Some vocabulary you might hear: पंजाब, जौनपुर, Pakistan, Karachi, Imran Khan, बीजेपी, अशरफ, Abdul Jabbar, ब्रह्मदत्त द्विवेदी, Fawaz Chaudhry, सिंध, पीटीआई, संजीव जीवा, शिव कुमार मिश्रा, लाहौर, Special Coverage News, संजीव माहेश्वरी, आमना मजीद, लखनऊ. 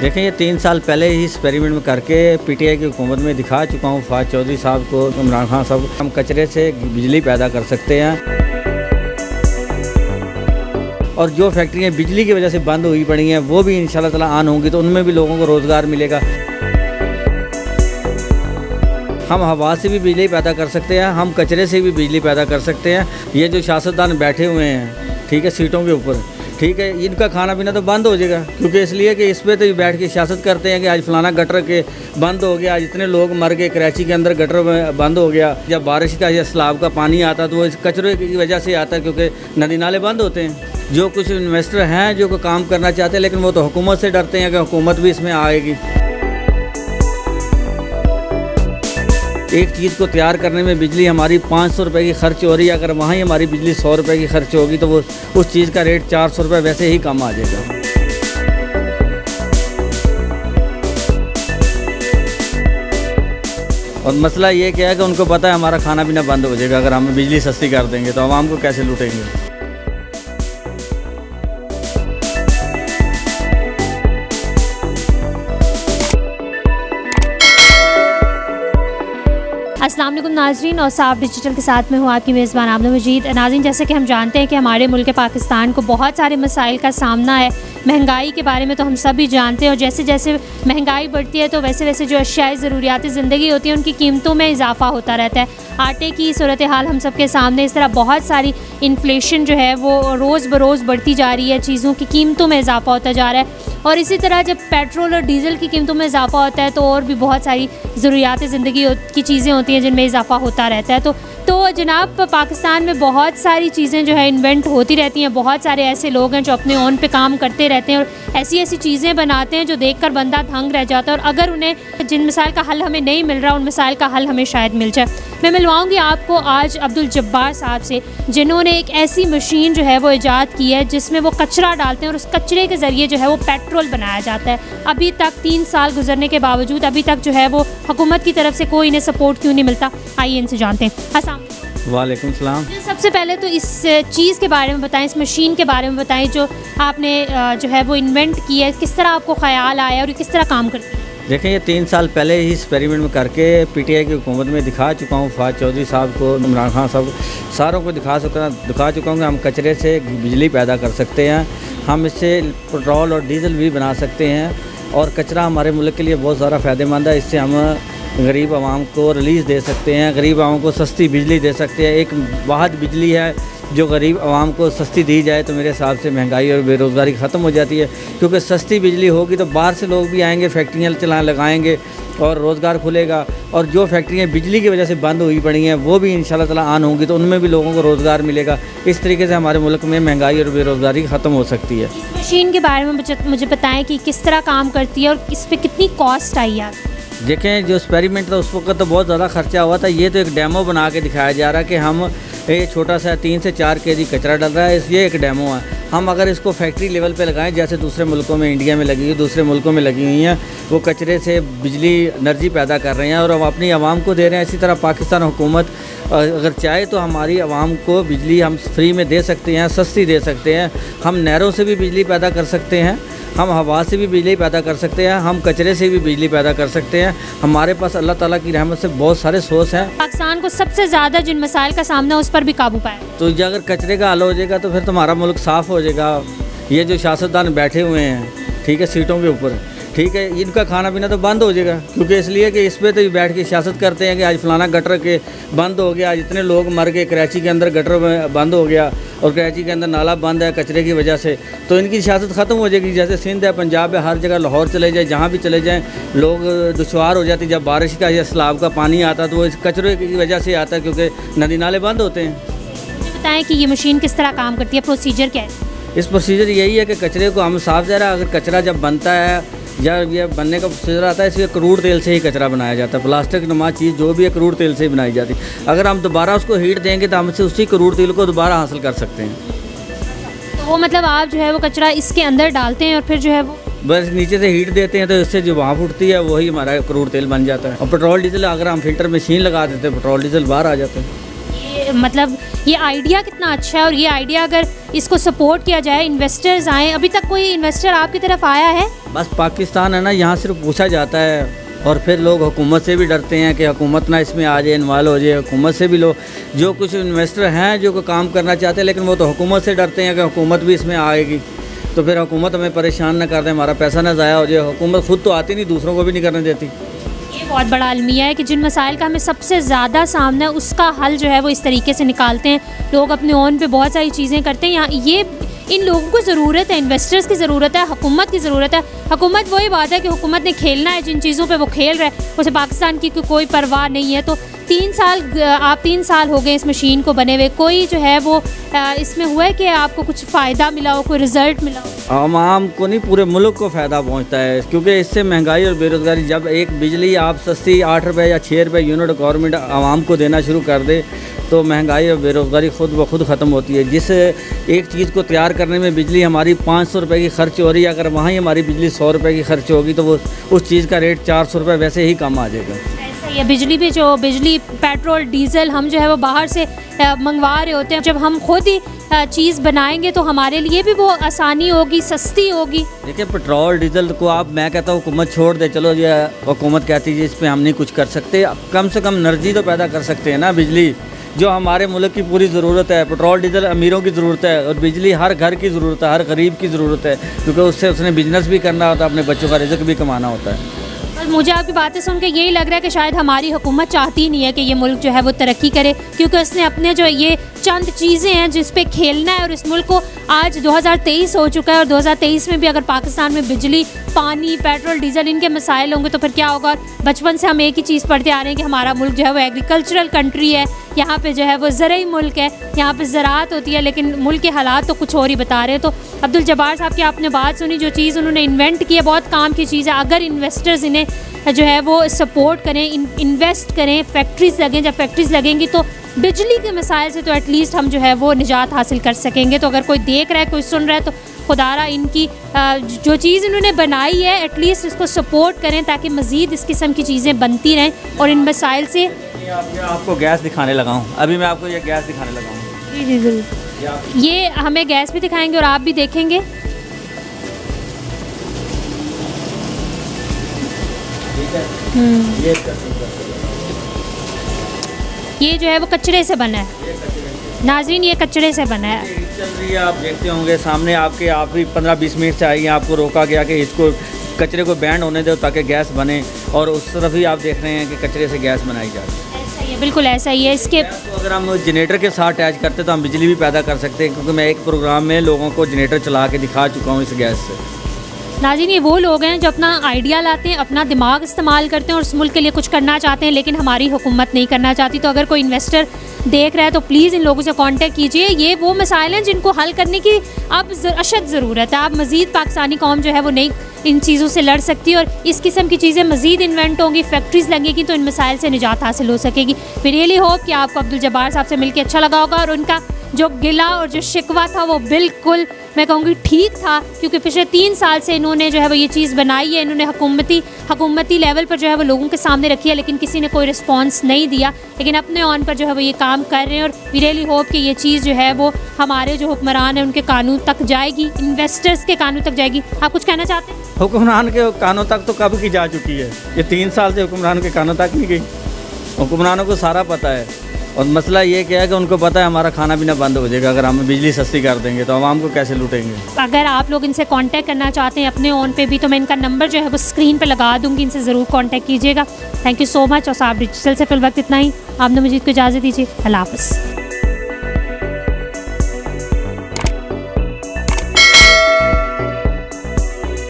देखें ये 3 साल पहले ही एक्सपेरिमेंट में करके पीटीआई की हुकूमत में दिखा चुका हूँ फवाद चौधरी साहब को, इमरान खान साहब, हम कचरे से बिजली पैदा कर सकते हैं। और जो फैक्ट्रियाँ बिजली की वजह से बंद हुई पड़ी हैं वो भी इंशाल्लाह ताला ऑन होंगी तो उनमें भी लोगों को रोज़गार मिलेगा। हम हवा से भी बिजली पैदा कर सकते हैं, हम कचरे से भी बिजली पैदा कर सकते हैं। ये जो सियासतदान बैठे हुए हैं, ठीक है, सीटों के ऊपर, ठीक है, इनका खाना पीना तो बंद हो जाएगा, क्योंकि इसलिए कि इस पर तो बैठ के सियासत करते हैं कि आज फलाना गटर के बंद हो गया, आज इतने लोग मर गए, कराची के अंदर गटर बंद हो गया। जब बारिश का या सैलाब का पानी आता तो वो इस कचरे की वजह से आता है, क्योंकि नदी नाले बंद होते हैं। जो कुछ इन्वेस्टर हैं जो कोई काम करना चाहते हैं, लेकिन वो तो हुकूमत से डरते हैं कि हुकूमत भी इसमें आएगी। एक चीज़ को तैयार करने में बिजली हमारी 500 रुपये की खर्च हो रही है, अगर वहाँ ही हमारी बिजली 100 रुपये की खर्च होगी तो वो उस चीज़ का रेट 400 रुपये वैसे ही कम आ जाएगा। और मसला ये क्या है कि उनको पता है हमारा खाना पीना बंद हो जाएगा अगर हम बिजली सस्ती कर देंगे, तो आवाम को कैसे लूटेंगे। अस्सलाम वालेकुम नाज़रीन, और साफ डिजिटल के साथ में हूँ आपकी मेज़बान आमना मजीद। नाज़रीन, जैसे कि हम जानते हैं कि हमारे मुल्क पाकिस्तान को बहुत सारे मसाइल का सामना है। महंगाई के बारे में तो हम सभी जानते हैं, और जैसे जैसे महंगाई बढ़ती है तो वैसे वैसे जो अशियाए ज़रूरियाती ज़िंदगी होती है उनकी कीमतों में इजाफा होता रहता है। आटे की सूरत हाल हम सब के सामने, इस तरह बहुत सारी इन्फ्लेशन जो है वो रोज़ बरोज़ बढ़ती जा रही है, चीज़ों की कीमतों में इजाफा होता जा रहा है। और इसी तरह जब पेट्रोल और डीज़ल की कीमतों में इजाफा होता है तो और भी बहुत सारी ज़रूरियाती ज़िंदगी की चीज़ें होती हैं जिनमें इजाफा होता रहता है। तो जनाब, पाकिस्तान में बहुत सारी चीज़ें जो है इन्वेंट होती रहती हैं। बहुत सारे ऐसे लोग हैं जो अपने ओन पे काम करते रहते हैं और ऐसी ऐसी चीज़ें बनाते हैं जो देखकर बंदा दंग रह जाता है। और अगर उन्हें जिन मसाइल का हल हमें नहीं मिल रहा, उन मसाइल का हल हमें शायद मिल जाए। मैं मिलवाऊँगी आपको आज अब्दुल जब्बार साहब से, जिन्होंने एक ऐसी मशीन जो है वो ईजाद की है जिसमें वो कचरा डालते हैं और उस कचरे के ज़रिए जो है वो पेट्रोल बनाया जाता है। अभी तक 3 साल गुजरने के बावजूद अभी तक जो है वो हुकूमत की तरफ से कोई इन्हें सपोर्ट क्यों नहीं मिलता, आइए इनसे जानते हैं। अस्सलाम वालेकुम सलाम। सबसे पहले तो इस चीज़ के बारे में बताएं, इस मशीन के बारे में बताएं जो आपने जो है वो इन्वेंट की है, किस तरह आपको ख्याल आया और किस तरह काम करती है। देखें ये 3 साल पहले ही एक्सपेरिमेंट में करके पीटीआई की हुकूमत में दिखा चुका हूँ फवाद चौधरी साहब को, इमरान खान साहब, सारों को दिखा चुका हूँ कि हम कचरे से बिजली पैदा कर सकते हैं, हम इससे पेट्रोल और डीज़ल भी बना सकते हैं। और कचरा हमारे मुल्क के लिए बहुत ज़्यादा फ़ायदेमंद है, इससे हम गरीब आवाम को रिलीज़ दे सकते हैं, गरीब आवाम को सस्ती बिजली दे सकते हैं। एक वाहद बिजली है जो गरीब आवाम को सस्ती दी जाए तो मेरे हिसाब से महंगाई और बेरोज़गारी ख़त्म हो जाती है, क्योंकि सस्ती बिजली होगी तो बाहर से लोग भी आएंगे, फैक्ट्रियाँ लगाएंगे और रोज़गार खुलेगा। और जो फैक्ट्रियाँ बिजली की वजह से बंद हुई पड़ी हैं वो भी इंशाल्लाह ताला ऑन होंगी तो उनमें भी लोगों को रोज़गार मिलेगा। इस तरीके से हमारे मुल्क में महंगाई और बेरोज़गारी ख़त्म हो सकती है। इस मशीन के बारे में मुझे बताएँ कि किस तरह काम करती है और इस पर कितनी कॉस्ट आई है। देखें जो एक्सपेरिमेंट था उस वक्त तो बहुत ज़्यादा खर्चा हुआ था, ये तो एक डेमो बना के दिखाया जा रहा है कि हम ये छोटा सा 3 से 4 केजी कचरा डल रहा है, ये एक डेमो है। हम अगर इसको फैक्ट्री लेवल पे लगाएं जैसे दूसरे मुल्कों में, इंडिया में लगी हुई, दूसरे मुल्कों में लगी हुई हैं, वो कचरे से बिजली एनर्जी पैदा कर रहे हैं और हम अपनी आवाम को दे रहे हैं। इसी तरह पाकिस्तान हुकूमत अगर चाहे तो हमारी आवाम को बिजली हम फ्री में दे सकते हैं, सस्ती दे सकते हैं। हम नहरों से भी बिजली पैदा कर सकते हैं, हम हवा से भी बिजली पैदा कर सकते हैं, हम कचरे से भी बिजली पैदा कर सकते हैं। हमारे पास अल्लाह ताला की रहमत से बहुत सारे सोर्स हैं। पाकिस्तान को सबसे ज़्यादा जिन मसाइल का सामना है उस पर भी काबू पाया तो जो अगर कचरे का हल हो जाएगा तो फिर तुम्हारा मुल्क साफ़ हो जाएगा। ये जो सियासतदान बैठे हुए हैं, ठीक है, सीटों के ऊपर, ठीक है, इनका खाना पीना तो बंद हो जाएगा, क्योंकि इसलिए कि इस पर तो बैठ के सियासत करते हैं कि आज फलाना गटर के बंद हो गया, आज इतने लोग मर गए, कराची के अंदर गटर बंद हो गया और कराची के अंदर नाला बंद है कचरे की वजह से, तो इनकी सियासत ख़त्म हो जाएगी। जैसे सिंध है, पंजाब है, हर जगह, लाहौर चले जाए, जहाँ भी चले जाएँ, लोग दुश्वार हो जाती। जब बारिश का या सैलाब का पानी आता तो वो इस कचरे की वजह से आता है, क्योंकि नदी नाले बंद होते हैं। बताएँ कि ये मशीन किस तरह काम करती है, प्रोसीजर क्या है। इस प्रोसीजर यही है कि कचरे को हम साफ ज़रा, अगर कचरा जब बनता है जब यह बनने का प्रोसीजर आता है, इसलिए करूड़ तेल से ही कचरा बनाया जाता है, प्लास्टिक नुमा चीज़ जो भी है करूड़ तेल से ही बनाई जाती है। अगर हम दोबारा उसको हीट देंगे तो हम इसे उसी करूड़ तेल को दोबारा हासिल कर सकते हैं। तो वो मतलब आप जो है वो कचरा इसके अंदर डालते हैं और फिर जो है वो बस नीचे से हीट देते हैं, तो इससे जो भाप उठती है वही हमारा करूड़ तेल बन जाता है। और पेट्रोल डीजल अगर हम फिल्टर मशीन लगा देते हैं, पेट्रोल डीजल बाहर आ जाते हैं। मतलब ये आइडिया कितना अच्छा है, और ये आइडिया अगर इसको सपोर्ट किया जाए, इन्वेस्टर्स आएँ। अभी तक कोई इन्वेस्टर आपकी तरफ आया है? बस पाकिस्तान है ना, यहाँ सिर्फ पूछा जाता है और फिर लोग हुकूमत से भी डरते हैं कि हुकूमत ना इसमें आ जाए, इन्वॉल्व हो जाए। हुकूमत से भी लोग, जो कुछ इन्वेस्टर हैं जो काम करना चाहते हैं, लेकिन वो तो हुकूमत से डरते हैं कि हुकूमत भी इसमें आएगी तो फिर हुकूमत हमें परेशान ना कर दे, हमारा पैसा ना ज़ाया हो जाए। हुकूमत खुद तो आती नहीं, दूसरों को भी नहीं करने देती। ये बहुत बड़ा अलमिया है कि जिन मसाइल का हमें सबसे ज़्यादा सामना है, उसका हल जो है वो इस तरीके से निकालते हैं। लोग अपने ओन पे बहुत सारी चीज़ें करते हैं। यहाँ ये इन लोगों को ज़रूरत है, इन्वेस्टर्स की ज़रूरत है, हुकूमत की ज़रूरत है। हुकूमत वही बात है कि हुकूमत ने खेलना है, जिन चीज़ों पे वो खेल रहा है उसे पाकिस्तान की कोई परवाह नहीं है। तो 3 साल हो गए इस मशीन को बने हुए, कोई जो है वो इसमें हुआ है कि आपको कुछ फ़ायदा मिला हो, कोई रिज़ल्ट मिला हो? आवाम को नहीं, पूरे मुल्क को फ़ायदा पहुँचता है, क्योंकि इससे महंगाई और बेरोज़गारी, जब एक बिजली आप सस्ती 8 रुपये या 6 रुपये यूनिट गवर्नमेंट आवाम को देना शुरू कर दे तो महंगाई और बेरोज़गारी खुद ब खुद ख़त्म होती है। जिस एक चीज़ को तैयार करने में बिजली हमारी 500 रुपये की खर्च हो रही है, अगर वहाँ ही हमारी बिजली 100 रुपये की खर्च होगी तो वो उस चीज़ का रेट 400 रुपये वैसे ही कम आ जाएगा। ये बिजली भी, जो बिजली पेट्रोल डीजल हम जो है वो बाहर से मंगवा रहे होते हैं, जब हम खुद ही चीज़ बनाएंगे तो हमारे लिए भी वो आसानी होगी, सस्ती होगी। देखिए पेट्रोल डीजल को आप, मैं कहता हूँ हुकूमत छोड़ दे, चलो ये हुकूमत कहती है इस पर हम नहीं कुछ कर सकते, कम से कम एनर्जी तो पैदा कर सकते हैं ना। बिजली जो हमारे मुल्क की पूरी ज़रूरत है, पेट्रोल डीजल अमीरों की ज़रूरत है, और बिजली हर घर की ज़रूरत है, हर गरीब की ज़रूरत है, क्योंकि उससे उसने बिजनेस भी करना होता है, अपने बच्चों का रिज़्क भी कमाना होता है। मुझे आपकी बातें सुन के यही लग रहा है कि शायद हमारी हुकूमत चाहती ही नहीं है कि ये मुल्क जो है वो तरक्की करे, क्योंकि उसने अपने जो ये चंद चीज़ें हैं जिस पे खेलना है, और इस मुल्क को आज 2023 हो चुका है, और 2023 में भी अगर पाकिस्तान में बिजली, पानी, पेट्रोल डीजल इनके मसाइल होंगे तो फिर क्या होगा। और बचपन से हम एक ही चीज़ पढ़ते आ रहे हैं कि हमारा मुल्क जो है वो एग्रीकल्चरल कंट्री है, यहाँ पे जो है वो ज़रई मुल्क है, यहाँ पे ज़राअत होती है, लेकिन मुल्क के हालात तो कुछ और ही बता रहे हैं। तो अब्दुल जब्बार साहब की आपने बात सुनी, जो चीज़ उन्होंने इन्वेंट की है बहुत काम की चीज़ है। अगर इन्वेस्टर्स इन्हें जो है वो सपोर्ट करें, इन्वेस्ट करें, फैक्ट्रीज लगें, जब फैक्ट्रीज लगेंगी तो बिजली के मसाइल से तो एटलीस्ट हम जो है वो निजात हासिल कर सकेंगे। तो अगर कोई देख रहा है, कोई सुन रहा है, तो खुदारा इनकी जो चीज़ इन्होंने बनाई है एटलीस्ट इसको सपोर्ट करें ताकि मज़ीद इस किस्म की चीज़ें बनती रहें। और इन मसाइल से आपको गैस दिखाने लगा हूँ, अभी मैं आपको ये गैस दिखाने लगा हूँ। जी जी बिल्कुल, ये हमें गैस भी दिखाएंगे और आप भी देखेंगे। ये जो है वो कचरे से बना है नाज़रीन, ये कचरे से बना है। चल रही है, आप देखते होंगे सामने आपके, आप भी 15-20 मिनट से आई हैं, आपको रोका गया कि इसको कचरे को बैंड होने दो ताकि गैस बने, और उस तरफ ही आप देख रहे हैं कि कचरे से गैस बनाई जा रही है। बिल्कुल ऐसा ही है। इसके तो अगर हम जनरेटर के साथ अटैच करते तो हम बिजली भी पैदा कर सकते हैं, क्योंकि मैं एक प्रोग्राम में लोगों को जनरेटर चला के दिखा चुका हूँ इस गैस से। नाज़रीन ये वो लोग हैं जो अपना आइडिया लाते हैं, अपना दिमाग इस्तेमाल करते हैं और उस मुल्क के लिए कुछ करना चाहते हैं, लेकिन हमारी हुकूमत नहीं करना चाहती। तो अगर कोई इन्वेस्टर देख रहा है तो प्लीज़ इन लोगों से कांटेक्ट कीजिए। ये वो मसाइल हैं जिनको हल करने की अब अशद ज़रूरत है। अब मज़ीद पाकिस्तानी कौम जो है वो नहीं इन चीज़ों से लड़ सकती, और इस किस्म की चीज़ें मज़ीद इन्वेंट होंगी, फैक्ट्रीज़ लगेगी तो इन मसाइल से निजात हासिल हो सकेगी। मैं रियली होप कि आपको अब्दुल जब्बार साहब से मिलकर अच्छा लगा होगा, और उनका जो गिला और जो शिकवा था वो बिल्कुल मैं कहूँगी ठीक था, क्योंकि पिछले 3 साल से इन्होंने जो है वो ये चीज़ बनाई है, इन्होंने हकूमती लेवल पर जो है वो लोगों के सामने रखी है, लेकिन किसी ने कोई रिस्पॉन्स नहीं दिया, लेकिन अपने ऑन पर जो है वो ये काम कर रहे हैं। और वी रियली होप कि ये चीज़ जो है वो हमारे जो हुक्मरान हैं उनके कानून तक जाएगी, इन्वेस्टर्स के कानून तक जाएगी। आप कुछ कहना चाहते हैं? हुक्मरान के कानों तक तो कब की जा चुकी है, ये 3 साल से हुक्मरान के कानों तक नहीं गई। हुक्मरानों को सारा पता है, और मसला ये क्या है कि उनको पता है हमारा खाना पीना बंद हो जाएगा अगर हम बिजली सस्ती कर देंगे, तो आवाम को कैसे लूटेंगे। अगर आप लोग इनसे कांटेक्ट करना चाहते हैं अपने ऑन पे भी, तो मैं इनका नंबर जो है वो स्क्रीन पे लगा दूंगी, इनसे ज़रूर कांटेक्ट कीजिएगा। Thank you so much. और साहब डिजिटल से फिलवक्त इतना ही, आपने मुझे इजाज़त दीजिए, अल्लाह हाफ़िज़।